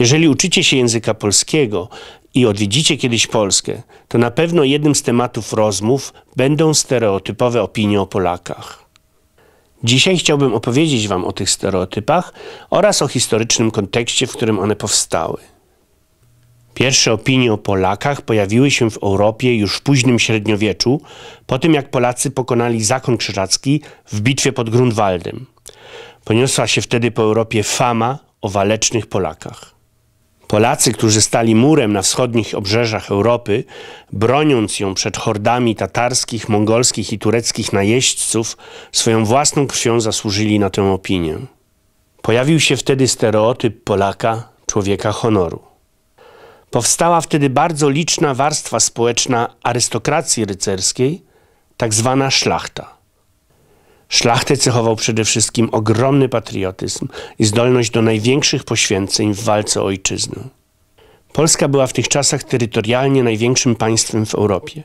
Jeżeli uczycie się języka polskiego i odwiedzicie kiedyś Polskę, to na pewno jednym z tematów rozmów będą stereotypowe opinie o Polakach. Dzisiaj chciałbym opowiedzieć Wam o tych stereotypach oraz o historycznym kontekście, w którym one powstały. Pierwsze opinie o Polakach pojawiły się w Europie już w późnym średniowieczu, po tym jak Polacy pokonali zakon krzyżacki w bitwie pod Grunwaldem. Poniosła się wtedy po Europie fama o walecznych Polakach. Polacy, którzy stali murem na wschodnich obrzeżach Europy, broniąc ją przed hordami tatarskich, mongolskich i tureckich najeźdźców, swoją własną krwią zasłużyli na tę opinię. Pojawił się wtedy stereotyp Polaka, człowieka honoru. Powstała wtedy bardzo liczna warstwa społeczna arystokracji rycerskiej, tak zwana szlachta. Szlachtę cechował przede wszystkim ogromny patriotyzm i zdolność do największych poświęceń w walce o ojczyznę. Polska była w tych czasach terytorialnie największym państwem w Europie.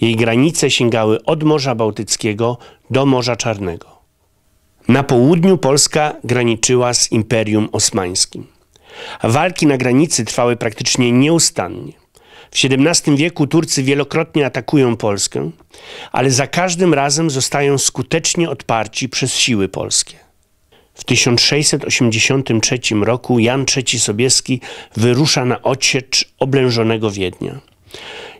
Jej granice sięgały od Morza Bałtyckiego do Morza Czarnego. Na południu Polska graniczyła z Imperium Osmańskim. Walki na granicy trwały praktycznie nieustannie. W XVII wieku Turcy wielokrotnie atakują Polskę, ale za każdym razem zostają skutecznie odparci przez siły polskie. W 1683 roku Jan III Sobieski wyrusza na odsiecz oblężonego Wiednia.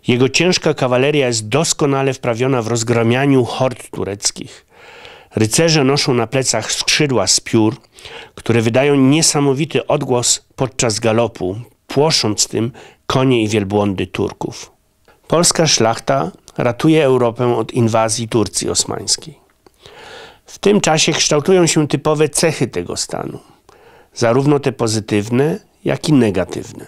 Jego ciężka kawaleria jest doskonale wprawiona w rozgramianiu hord tureckich. Rycerze noszą na plecach skrzydła z piór, które wydają niesamowity odgłos podczas galopu, płosząc tym konie i wielbłądy Turków. Polska szlachta ratuje Europę od inwazji Turcji osmańskiej. W tym czasie kształtują się typowe cechy tego stanu, zarówno te pozytywne, jak i negatywne.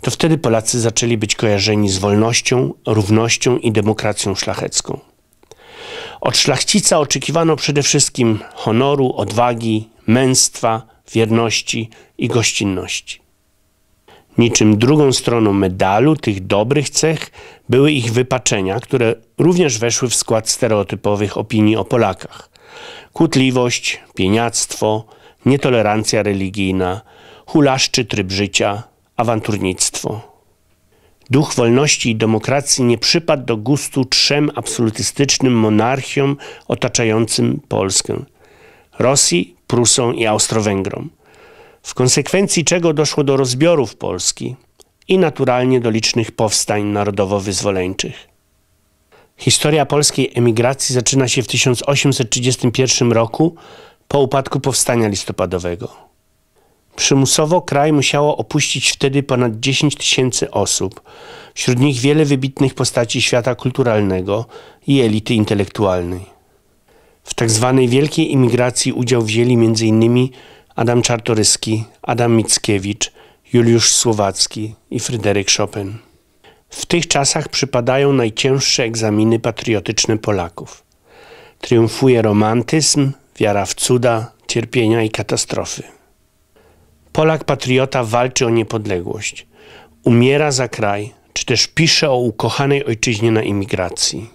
To wtedy Polacy zaczęli być kojarzeni z wolnością, równością i demokracją szlachecką. Od szlachcica oczekiwano przede wszystkim honoru, odwagi, męstwa, wierności i gościnności. Niczym drugą stroną medalu tych dobrych cech były ich wypaczenia, które również weszły w skład stereotypowych opinii o Polakach. Kłótliwość, pieniactwo, nietolerancja religijna, hulaszczy tryb życia, awanturnictwo. Duch wolności i demokracji nie przypadł do gustu trzem absolutystycznym monarchiom otaczającym Polskę – Rosji, Prusom i Austro-Węgrom. W konsekwencji czego doszło do rozbiorów Polski i naturalnie do licznych powstań narodowo-wyzwoleńczych. Historia polskiej emigracji zaczyna się w 1831 roku po upadku powstania listopadowego. Przymusowo kraj musiało opuścić wtedy ponad 10 tysięcy osób, wśród nich wiele wybitnych postaci świata kulturalnego i elity intelektualnej. W tzw. wielkiej imigracji udział wzięli m.in. Adam Czartoryski, Adam Mickiewicz, Juliusz Słowacki i Fryderyk Chopin. W tych czasach przypadają najcięższe egzaminy patriotyczne Polaków. Triumfuje romantyzm, wiara w cuda, cierpienia i katastrofy. Polak patriota walczy o niepodległość, umiera za kraj, czy też pisze o ukochanej ojczyźnie na imigracji.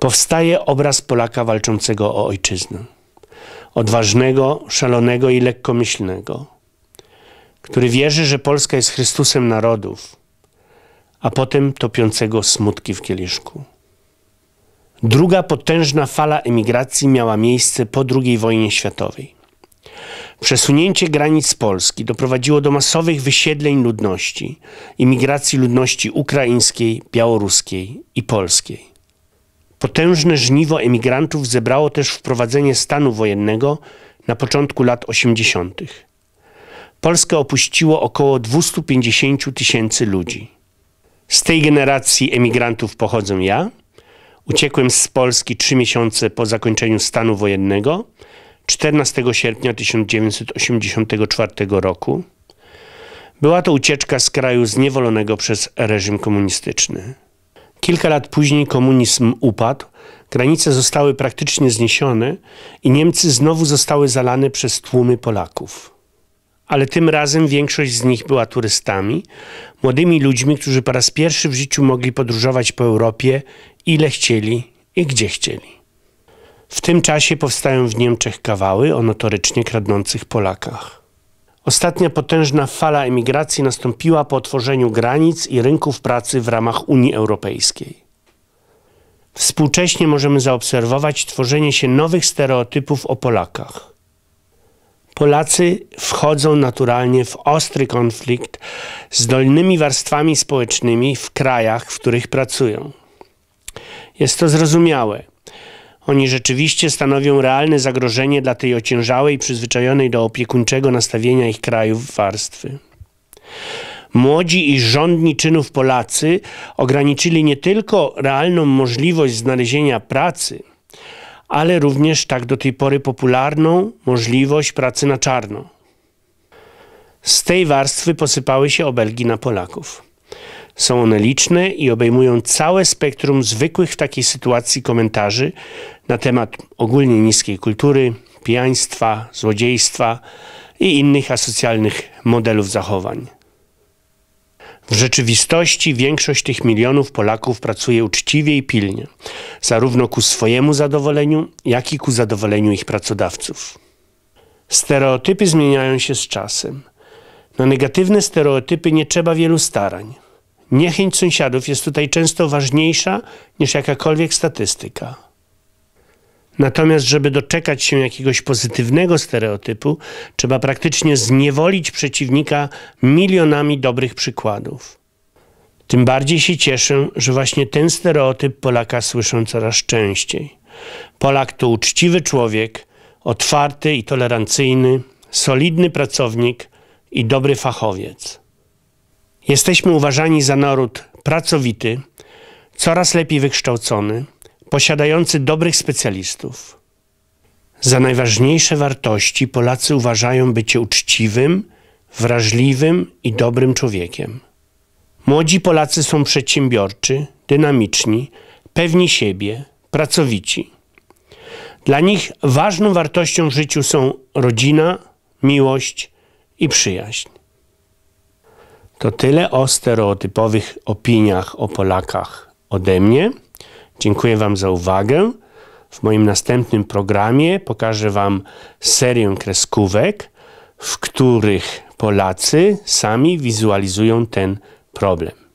Powstaje obraz Polaka walczącego o ojczyznę. Odważnego, szalonego i lekkomyślnego, który wierzy, że Polska jest Chrystusem narodów, a potem topiącego smutki w kieliszku. Druga potężna fala emigracji miała miejsce po II wojnie światowej. Przesunięcie granic Polski doprowadziło do masowych wysiedleń ludności, imigracji ludności ukraińskiej, białoruskiej i polskiej. Potężne żniwo emigrantów zebrało też wprowadzenie stanu wojennego na początku lat 80. Polskę opuściło około 250 tysięcy ludzi. Z tej generacji emigrantów pochodzę ja. Uciekłem z Polski 3 miesiące po zakończeniu stanu wojennego, 14 sierpnia 1984 roku. Była to ucieczka z kraju zniewolonego przez reżim komunistyczny. Kilka lat później komunizm upadł, granice zostały praktycznie zniesione i Niemcy znowu zostały zalane przez tłumy Polaków. Ale tym razem większość z nich była turystami, młodymi ludźmi, którzy po raz pierwszy w życiu mogli podróżować po Europie ile chcieli i gdzie chcieli. W tym czasie powstają w Niemczech kawały o notorycznie kradnących Polakach. Ostatnia potężna fala emigracji nastąpiła po otworzeniu granic i rynków pracy w ramach Unii Europejskiej. Współcześnie możemy zaobserwować tworzenie się nowych stereotypów o Polakach. Polacy wchodzą naturalnie w ostry konflikt z dolnymi warstwami społecznymi w krajach, w których pracują. Jest to zrozumiałe. Oni rzeczywiście stanowią realne zagrożenie dla tej ociężałej, przyzwyczajonej do opiekuńczego nastawienia ich krajów warstwy. Młodzi i żądni czynów Polacy ograniczyli nie tylko realną możliwość znalezienia pracy, ale również tak do tej pory popularną możliwość pracy na czarno. Z tej warstwy posypały się obelgi na Polaków. Są one liczne i obejmują całe spektrum zwykłych w takiej sytuacji komentarzy na temat ogólnie niskiej kultury, pijaństwa, złodziejstwa i innych asocjalnych modelów zachowań. W rzeczywistości większość tych milionów Polaków pracuje uczciwie i pilnie, zarówno ku swojemu zadowoleniu, jak i ku zadowoleniu ich pracodawców. Stereotypy zmieniają się z czasem. Na negatywne stereotypy nie trzeba wielu starań. Niechęć sąsiadów jest tutaj często ważniejsza niż jakakolwiek statystyka. Natomiast, żeby doczekać się jakiegoś pozytywnego stereotypu, trzeba praktycznie zniewolić przeciwnika milionami dobrych przykładów. Tym bardziej się cieszę, że właśnie ten stereotyp Polaka słyszę coraz częściej. Polak to uczciwy człowiek, otwarty i tolerancyjny, solidny pracownik i dobry fachowiec. Jesteśmy uważani za naród pracowity, coraz lepiej wykształcony, posiadający dobrych specjalistów. Za najważniejsze wartości Polacy uważają bycie uczciwym, wrażliwym i dobrym człowiekiem. Młodzi Polacy są przedsiębiorczy, dynamiczni, pewni siebie, pracowici. Dla nich ważną wartością w życiu są rodzina, miłość i przyjaźń. To tyle o stereotypowych opiniach o Polakach ode mnie. Dziękuję Wam za uwagę. W moim następnym programie pokażę Wam serię kreskówek, w których Polacy sami wizualizują ten problem.